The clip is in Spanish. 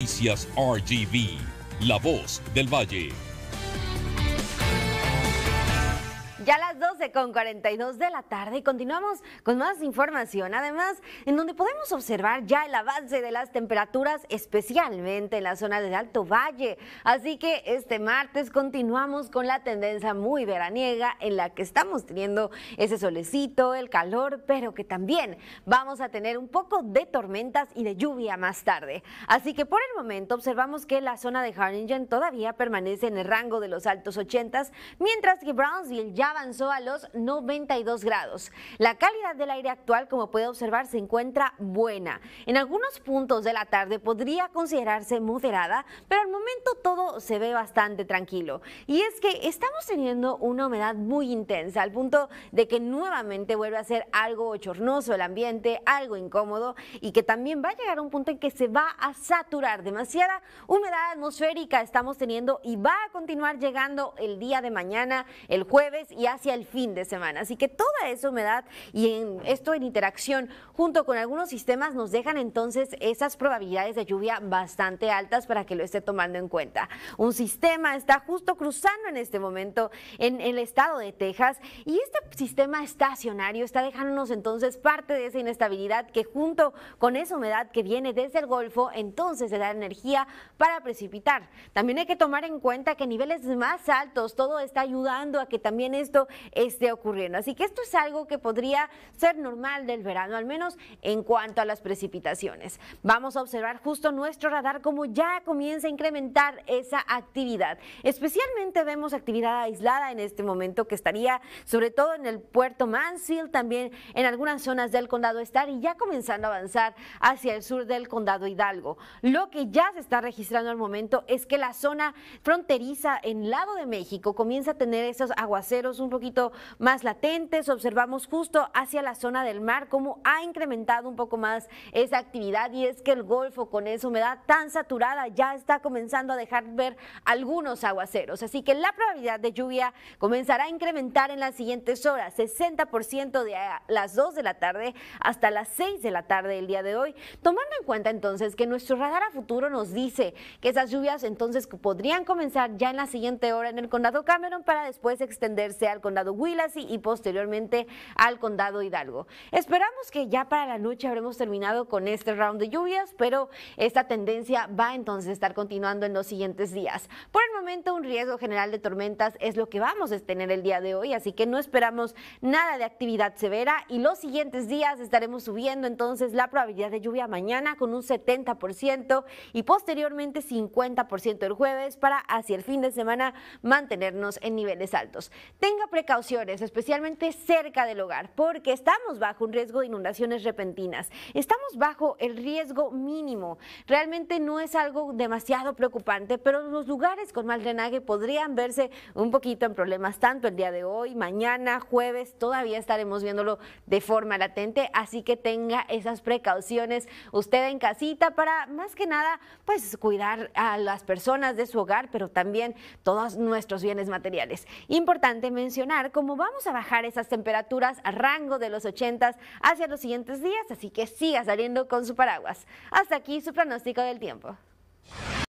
Noticias RGV, la voz del Valle. Ya a las 12:42 de la tarde continuamos con más información, además en donde podemos observar ya el avance de las temperaturas, especialmente en la zona del Alto Valle. Así que este martes continuamos con la tendencia muy veraniega en la que estamos teniendo ese solecito, el calor, pero que también vamos a tener un poco de tormentas y de lluvia más tarde. Así que por el momento observamos que la zona de Harlingen todavía permanece en el rango de los altos 80s, mientras que Brownsville ya avanzó a los 92 grados. La calidad del aire actual, como puede observar, se encuentra buena. En algunos puntos de la tarde podría considerarse moderada, pero al momento todo se ve bastante tranquilo. Y es que estamos teniendo una humedad muy intensa, al punto de que nuevamente vuelve a ser algo bochornoso el ambiente, algo incómodo, y que también va a llegar a un punto en que se va a saturar. Demasiada humedad atmosférica estamos teniendo y va a continuar llegando el día de mañana, el jueves y hacia el fin de semana. Así que toda esa humedad y esto en interacción junto con algunos sistemas nos dejan entonces esas probabilidades de lluvia bastante altas para que lo esté tomando en cuenta. Un sistema está justo cruzando en este momento en el estado de Texas y este sistema estacionario está dejándonos entonces parte de esa inestabilidad que junto con esa humedad que viene desde el Golfo entonces le da energía para precipitar. También hay que tomar en cuenta que niveles más altos todo está ayudando a que también esto esté ocurriendo. Así que esto es algo que podría ser normal del verano, al menos en cuanto a las precipitaciones. Vamos a observar justo nuestro radar como ya comienza a incrementar esa actividad. Especialmente vemos actividad aislada en este momento que estaría sobre todo en el puerto Mansfield, también en algunas zonas del condado Starr y ya comenzando a avanzar hacia el sur del condado Hidalgo. Lo que ya se está registrando al momento es que la zona fronteriza en lado de México comienza a tener esos aguaceros un poquito más latentes. Observamos justo hacia la zona del mar cómo ha incrementado un poco más esa actividad, y es que el Golfo con esa humedad tan saturada ya está comenzando a dejar ver algunos aguaceros, así que la probabilidad de lluvia comenzará a incrementar en las siguientes horas, 60% de las 2 de la tarde hasta las 6 de la tarde del día de hoy, tomando en cuenta entonces que nuestro radar a futuro nos dice que esas lluvias entonces podrían comenzar ya en la siguiente hora en el condado Cameron para después extender al condado Willacy y posteriormente al condado Hidalgo. Esperamos que ya para la noche habremos terminado con este round de lluvias, pero esta tendencia va entonces a estar continuando en los siguientes días. Por el momento un riesgo general de tormentas es lo que vamos a tener el día de hoy, así que no esperamos nada de actividad severa y los siguientes días estaremos subiendo entonces la probabilidad de lluvia mañana con un 70% y posteriormente 50% el jueves para hacia el fin de semana mantenernos en niveles altos. Tenga precauciones, especialmente cerca del hogar, porque estamos bajo un riesgo de inundaciones repentinas. Estamos bajo el riesgo mínimo. Realmente no es algo demasiado preocupante, pero los lugares con mal drenaje podrían verse un poquito en problemas tanto el día de hoy, mañana, jueves, todavía estaremos viéndolo de forma latente, así que tenga esas precauciones usted en casita para más que nada pues cuidar a las personas de su hogar, pero también todos nuestros bienes materiales. Importante mencionar cómo vamos a bajar esas temperaturas a rango de los 80s hacia los siguientes días, así que siga saliendo con su paraguas. Hasta aquí su pronóstico del tiempo.